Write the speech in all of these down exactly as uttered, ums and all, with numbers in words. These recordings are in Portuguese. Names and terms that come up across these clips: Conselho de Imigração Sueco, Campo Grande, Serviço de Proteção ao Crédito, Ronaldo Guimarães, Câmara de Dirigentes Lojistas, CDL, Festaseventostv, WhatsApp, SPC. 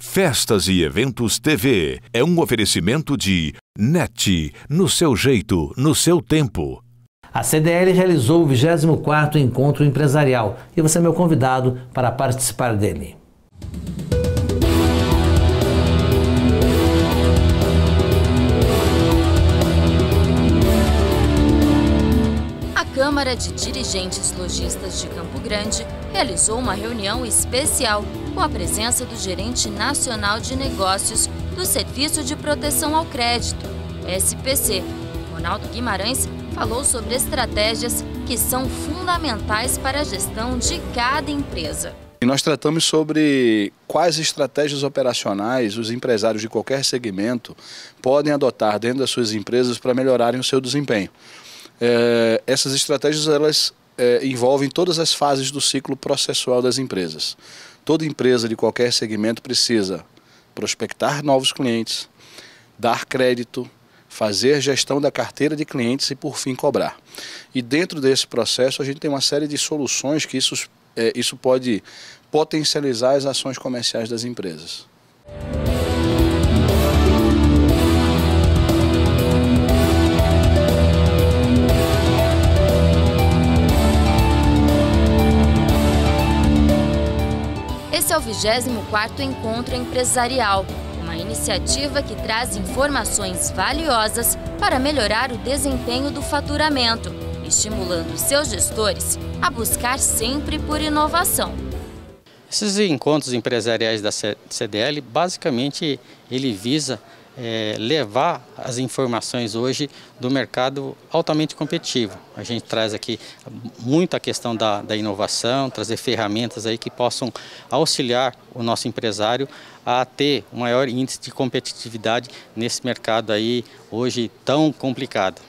Festas e Eventos T V é um oferecimento de NET, no seu jeito, no seu tempo. A C D L realizou o vigésimo quarto Encontro Empresarial e você é meu convidado para participar dele. A Câmara de Dirigentes Lojistas de Campo Grande realizou uma reunião especial com a presença do Gerente Nacional de Negócios do Serviço de Proteção ao Crédito, S P C. Ronaldo Guimarães falou sobre estratégias que são fundamentais para a gestão de cada empresa. E nós tratamos sobre quais estratégias operacionais os empresários de qualquer segmento podem adotar dentro das suas empresas para melhorarem o seu desempenho. É, essas estratégias elas é, envolvem todas as fases do ciclo processual das empresas. Toda empresa de qualquer segmento precisa prospectar novos clientes, dar crédito, fazer gestão da carteira de clientes e, por fim, cobrar. E dentro desse processo a gente tem uma série de soluções que isso, é, isso pode potencializar as ações comerciais das empresas. Esse é o vigésimo quarto Encontro Empresarial, uma iniciativa que traz informações valiosas para melhorar o desempenho do faturamento, estimulando seus gestores a buscar sempre por inovação. Esses encontros empresariais da C D L, basicamente, ele visa é, levar as informações hoje do mercado altamente competitivo. A gente traz aqui muita questão da, da inovação, trazer ferramentas aí que possam auxiliar o nosso empresário a ter um maior índice de competitividade nesse mercado aí hoje tão complicado.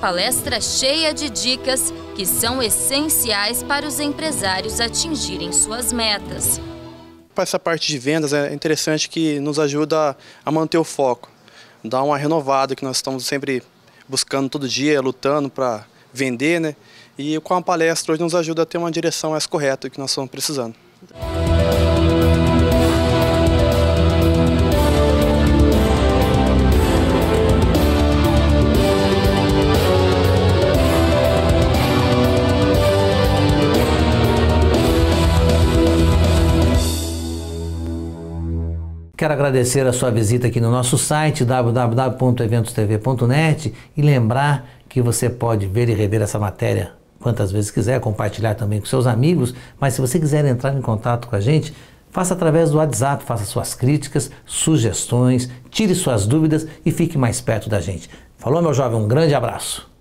Palestra cheia de dicas que são essenciais para os empresários atingirem suas metas. Para essa parte de vendas é interessante que nos ajuda a manter o foco, dar uma renovada que nós estamos sempre buscando todo dia, lutando para vender, né? E com a palestra hoje nos ajuda a ter uma direção mais correta que nós estamos precisando. Quero agradecer a sua visita aqui no nosso site w w w ponto eventos t v ponto net e lembrar que você pode ver e rever essa matéria quantas vezes quiser, compartilhar também com seus amigos, mas se você quiser entrar em contato com a gente, faça através do WhatsApp, faça suas críticas, sugestões, tire suas dúvidas e fique mais perto da gente. Falou, meu jovem, um grande abraço.